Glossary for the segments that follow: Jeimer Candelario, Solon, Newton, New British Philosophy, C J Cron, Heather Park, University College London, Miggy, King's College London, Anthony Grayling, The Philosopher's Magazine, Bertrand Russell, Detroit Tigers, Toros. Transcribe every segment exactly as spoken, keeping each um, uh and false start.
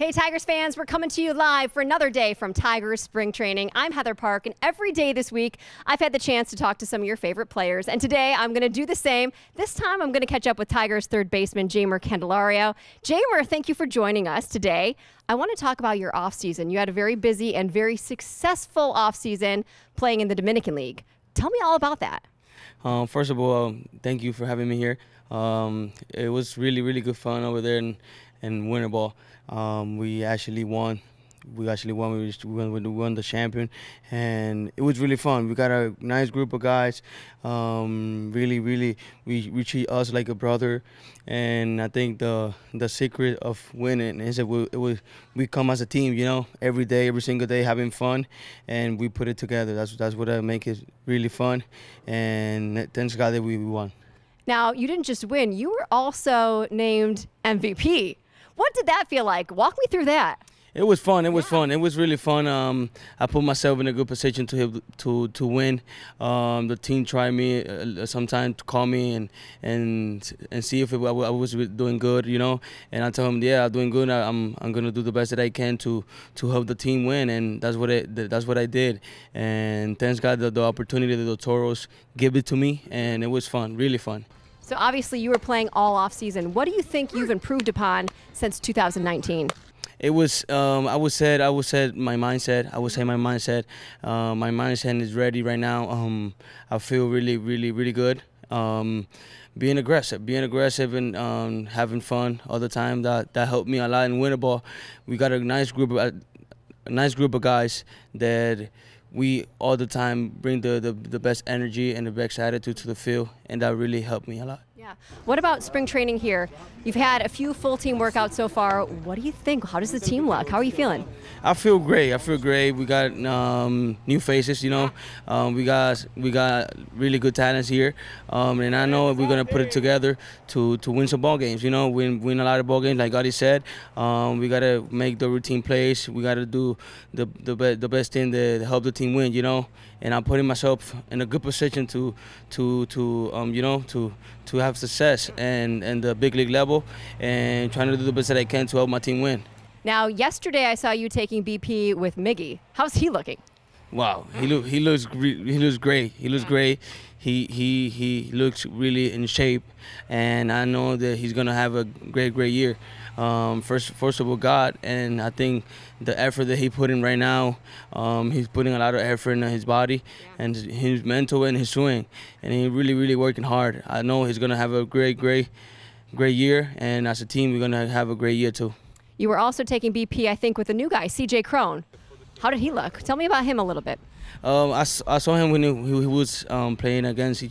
Hey, Tigers fans, we're coming to you live for another day from Tigers Spring Training. I'm Heather Park, and every day this week, I've had the chance to talk to some of your favorite players. And today, I'm going to do the same. This time, I'm going to catch up with Tigers third baseman Jeimer Candelario. Jeimer, thank you for joining us today. I want to talk about your offseason. You had a very busy and very successful offseason playing in the Dominican League. Tell me all about that. Um, first of all, um, thank you for having me here. Um, it was really, really good fun over there in, in winter ball. Um, we actually won. We actually won. We, just, we, won, we won the champion, and it was really fun. We got a nice group of guys. Um, really, really, we, we treat us like a brother, and I think the the secret of winning is that we it was, we come as a team. You know, every day, every single day, having fun, and we put it together. That's that's what I make it really fun, and thanks God that we, we won. Now, you didn't just win; you were also named M V P. What did that feel like? Walk me through that. It was fun. It was yeah. fun. It was really fun. Um, I put myself in a good position to to to win. Um, the team tried me uh, sometimes to call me and and and see if it, I was doing good, you know. And I tell them, yeah, I'm doing good. I, I'm I'm gonna do the best that I can to to help the team win. And that's what it, that's what I did. And thanks God that the opportunity that the Toros gave it to me, and it was fun, really fun. So obviously you were playing all off season. What do you think you've improved upon since two thousand nineteen? It was, um, I would say, I would say my mindset, I would say my mindset, uh, my mindset is ready right now. Um, I feel really, really, really good. Um, being aggressive, being aggressive and um, having fun all the time, that, that helped me a lot in winter ball. We got a nice group of, uh, a nice group of guys that we all the time bring the, the, the best energy and the best attitude to the field, and that really helped me a lot. Yeah. What about spring training here? You've had a few full team workouts so far. What do you think? How does the team look? How are you feeling? I feel great. I feel great. We got um, new faces, you know. Um, we got we got really good talents here, um, and I know we're gonna put it together to to win some ball games. You know, win win a lot of ball games. Like Adi said, um, we gotta make the routine plays. We gotta do the the be the best thing to help the team win. You know, and I'm putting myself in a good position to to to um, you know to to have success and, and the big league level, and trying to do the best that I can to help my team win. Now, yesterday I saw you taking B P with Miggy. How's he looking? Wow, he look he looks he looks great. He looks great. He he he looks really in shape, and I know that he's gonna have a great great year. Um, first first of all, God, and I think the effort that he put in right now, um, he's putting a lot of effort in his body yeah. and his mental and his swing, and he really really working hard. I know he's gonna have a great great great year, and as a team we're gonna have a great year too. You were also taking B P, I think, with a new guy, C J Cron. How did he look? Tell me about him a little bit. Um, I, I saw him when he, he was um, playing against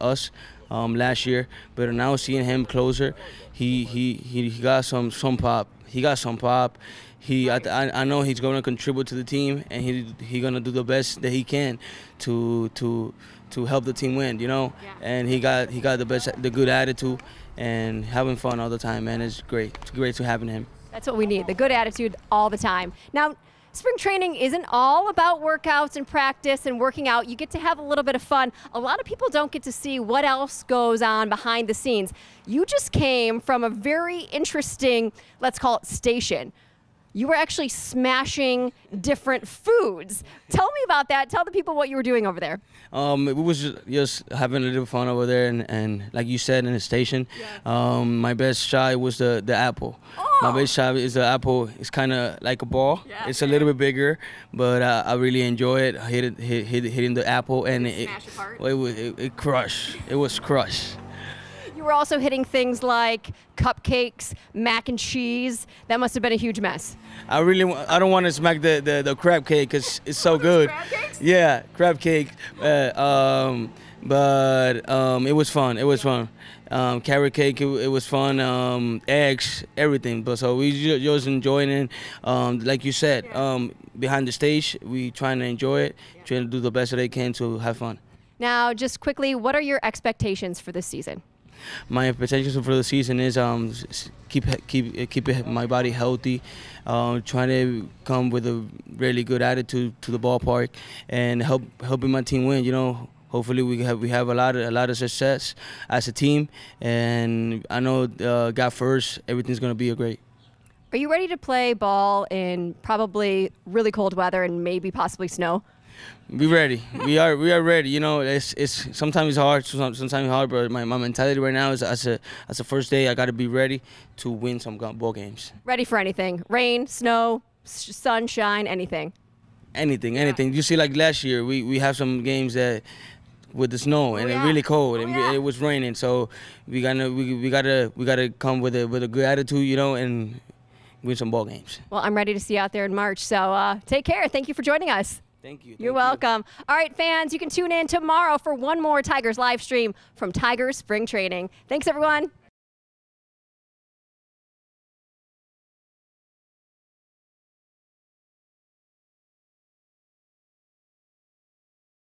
us um, last year, but now seeing him closer, he he he got some some pop. He got some pop. He I I know he's gonna contribute to the team, and he he gonna do the best that he can to to to help the team win. You know, yeah. and he got he got the best, the good attitude, and having fun all the time. Man, it's great. It's great to having him. That's what we need. The good attitude all the time. Now, spring training isn't all about workouts and practice and working out. You get to have a little bit of fun. A lot of people don't get to see what else goes on behind the scenes. You just came from a very interesting, let's call it, station. You were actually smashing different foods. Tell me about that. Tell the people what you were doing over there. Um, it was just, just having a little fun over there, and, and like you said, in the station. Yeah. Um, my best shot was the, the apple. Oh. My best shot is the apple. It's kind of like a ball. Yeah. It's a little bit bigger, but uh, I really enjoy it. I hit it, hit, hit, hitting the apple, and it it, it, it, it it crushed. It was crushed. You were also hitting things like cupcakes, mac and cheese. That must have been a huge mess. I really, I don't want to smack the, the, the crab cake because it's so good. Crab cakes? Yeah, crab cake. Uh, um, but um, it was fun. It was fun. Um, carrot cake, it, it was fun. Um, eggs, everything. But so we just, just enjoying it. Um, like you said, um, behind the stage, we trying to enjoy it, trying to do the best that I can to have fun. Now, just quickly, what are your expectations for this season? My expectations for the season is um, keep keep keep my body healthy, uh, trying to come with a really good attitude to the ballpark, and help helping my team win. You know, hopefully we have we have a lot of a lot of success as a team, and I know uh, God first, everything's gonna be great. Are you ready to play ball in probably really cold weather and maybe possibly snow? We ready. We are. We are ready. You know, it's it's sometimes it's hard. Sometimes it's hard, but my, my mentality right now is as a as a first day, I got to be ready to win some ball games. Ready for anything? Rain, snow, sunshine, anything. Anything, anything. Yeah. You see, like last year, we we have some games that with the snow and oh, yeah. it really cold oh, and yeah. it was raining. So we gotta we, we gotta we gotta come with a with a good attitude, you know, and win some ball games. Well, I'm ready to see you out there in March. So uh, take care. Thank you for joining us. Thank you. Thank You're welcome. You. All right, fans, you can tune in tomorrow for one more Tigers live stream from Tigers Spring Training. Thanks, everyone.